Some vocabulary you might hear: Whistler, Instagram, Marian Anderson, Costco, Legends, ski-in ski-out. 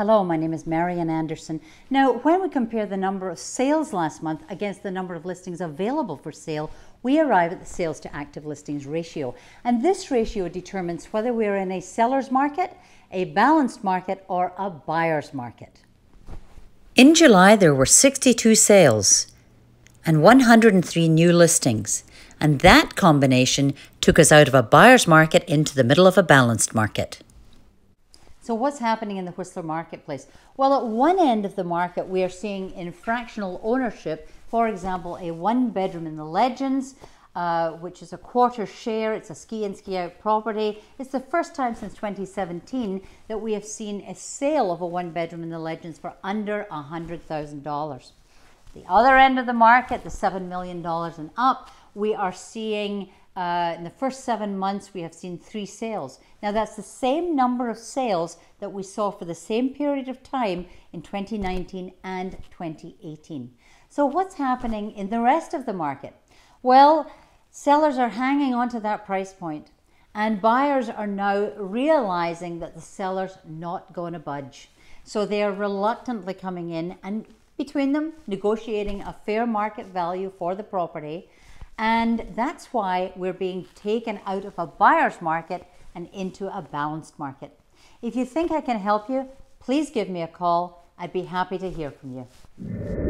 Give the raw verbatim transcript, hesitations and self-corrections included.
Hello, my name is Marian Anderson. Now, when we compare the number of sales last month against the number of listings available for sale, we arrive at the sales to active listings ratio. And this ratio determines whether we're in a seller's market, a balanced market, or a buyer's market. In July, there were sixty-two sales and one hundred three new listings. And that combination took us out of a buyer's market into the middle of a balanced market. So what's happening in the Whistler marketplace? Well, at one end of the market, we are seeing in fractional ownership, for example, a one bedroom in the Legends, uh, which is a quarter share. It's a ski in, ski out property. It's the first time since twenty seventeen that we have seen a sale of a one bedroom in the Legends for under one hundred thousand dollars. The other end of the market, the seven million dollars and up, we are seeing uh, in the first seven months, we have seen three sales. Now that's the same number of sales that we saw for the same period of time in twenty nineteen and twenty eighteen. So what's happening in the rest of the market? Well, sellers are hanging on to that price point, and buyers are now realizing that the seller's not going to budge. So they are reluctantly coming in and between them negotiating a fair market value for the property. And that's why we're being taken out of a buyer's market and into a balanced market. If you think I can help you, please give me a call. I'd be happy to hear from you.